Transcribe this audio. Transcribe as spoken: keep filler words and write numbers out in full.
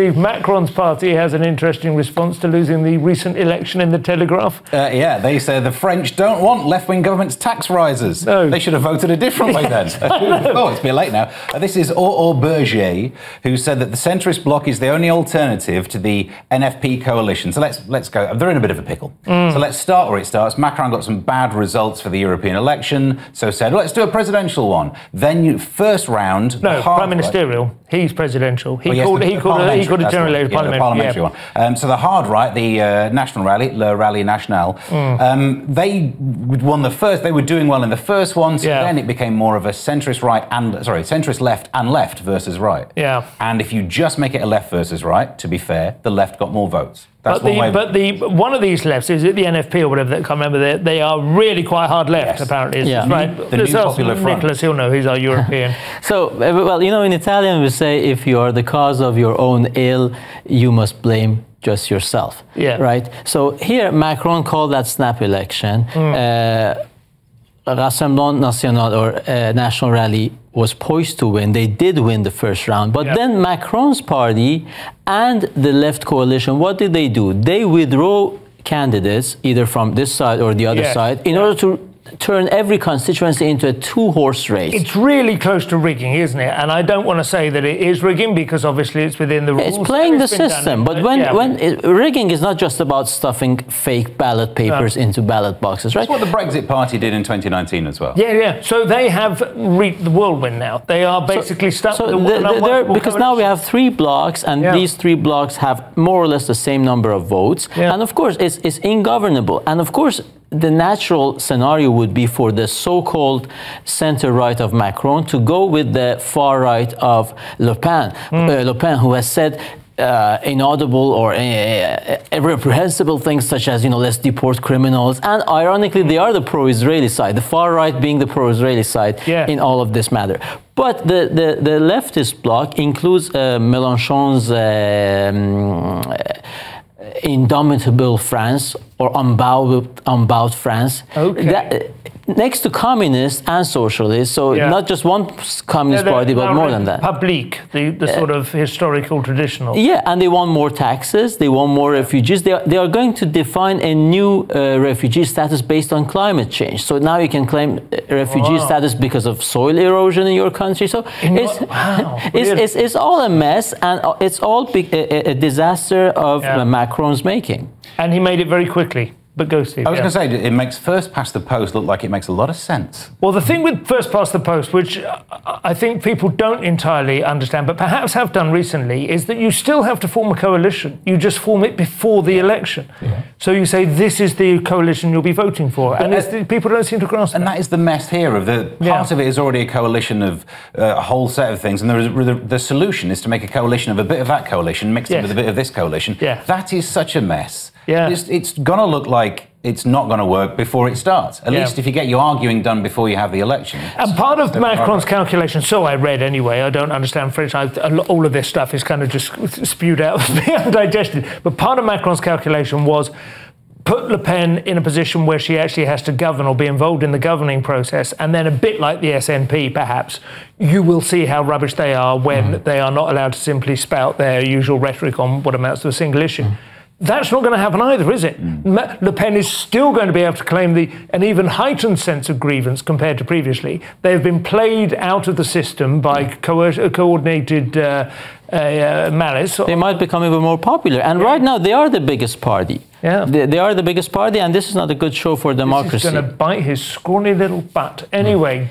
Macron's party has an interesting response to losing the recent election in the Telegraph. Uh, yeah, they say the French don't want left-wing governments' tax rises. No. They should have voted a different way yes, then. Oh, it's a bit late now. Uh, this is Auro Berger, who said that the centrist bloc is the only alternative to the N F P coalition. So let's, let's go. They're in a bit of a pickle. Mm. So let's start where it starts. Macron got some bad results for the European election, so said, well, let's do a presidential one. Then you, first round... No, prime ministerial. Right. He's presidential. He oh, yes, called it... He called You've got a general yeah, parliamentary, parliamentary yeah. one. Um, so the hard right, the uh, National Rally, Le Rally National, mm. um, they won the first. They were doing well in the first one. So yeah. then it became more of a centrist right and sorry, centrist left and left versus right. Yeah. And if you just make it a left versus right, to be fair, the left got more votes. That's but, the, but the one of these lefts, is it the N F P or whatever, I can't remember, they, they are really quite hard left, yes. apparently. It's yeah. right. The There's new popular front. Nicholas, he'll know, he's our European. So, well, you know, in Italian we say, if you are the cause of your own ill, you must blame just yourself, yeah. right? So here, Macron called that snap election. Mm. Uh, Rassemblement National or uh, National Rally was poised to win. They did win the first round. But yep. then Macron's party and the left coalition, what did they do? They withdrew candidates either from this side or the other yes. side in yep. order to turn every constituency into a two-horse race. It's really close to rigging, isn't it? And I don't want to say that it is rigging, because obviously it's within the rules. It's playing the system, but when, yeah. when it, rigging is not just about stuffing fake ballot papers no. into ballot boxes, right? That's what the Brexit Party did in twenty nineteen as well. Yeah, yeah. So they have reaped the whirlwind now. They are basically so, stuck so with the, the, the because now we have three blocks, and yeah. these three blocks have more or less the same number of votes. Yeah. And of course, it's, it's ingovernable. And of course, the natural scenario would be for the so-called center-right of Macron to go with the far-right of Le Pen, mm. uh, Le Pen, who has said uh, inaudible or uh, reprehensible things such as, you know, let's deport criminals. And ironically, they are the pro-Israeli side, the far-right being the pro-Israeli side yeah. in all of this matter. But the, the, the leftist bloc includes uh, Mélenchon's... Uh, um, indomitable France or unbowed, unbowed France. Okay. That, next to communists and socialists, so yeah. not just one communist yeah, party, but more than that. Public, the, the uh, sort of historical traditional. Yeah, and they want more taxes, they want more refugees. They are, they are going to define a new uh, refugee status based on climate change. So now you can claim refugee wow. status because of soil erosion in your country. So it's, your, wow. it's, it's, it's all a mess, and it's all a, a disaster of yeah. Macron's making. And he made it very quickly. But go, Steve. I was yeah. going to say, it makes first past the post look like it makes a lot of sense. Well, the thing with first past the post, which I think people don't entirely understand, but perhaps have done recently, is that you still have to form a coalition. You just form it before the election. Yeah. So you say, this is the coalition you'll be voting for. But and as, the, people don't seem to grasp And that. that is the mess here. Of the Part yeah. of it is already a coalition of uh, a whole set of things. And there is, the, the solution is to make a coalition of a bit of that coalition mixed yes. in with a bit of this coalition. Yeah. That is such a mess. Yeah. It's, it's going to look like it's not going to work before it starts. At yeah. least if you get your arguing done before you have the election. And part of Macron's calculation, so I read anyway, I don't understand French, I, all of this stuff is kind of just spewed out of me, undigested. But part of Macron's calculation was put Le Pen in a position where she actually has to govern or be involved in the governing process, and then a bit like the S N P, perhaps, you will see how rubbish they are when mm. they are not allowed to simply spout their usual rhetoric on what amounts to a single issue. Mm. That's not going to happen either, is it? Mm. Le Pen is still going to be able to claim the, an even heightened sense of grievance compared to previously. They've been played out of the system by co coordinated uh, uh, malice. They might become even more popular. And yeah. right now, they are the biggest party. Yeah. They, they are the biggest party, and this is not a good show for democracy. This is going to bite his scrawny little butt. Anyway... Mm.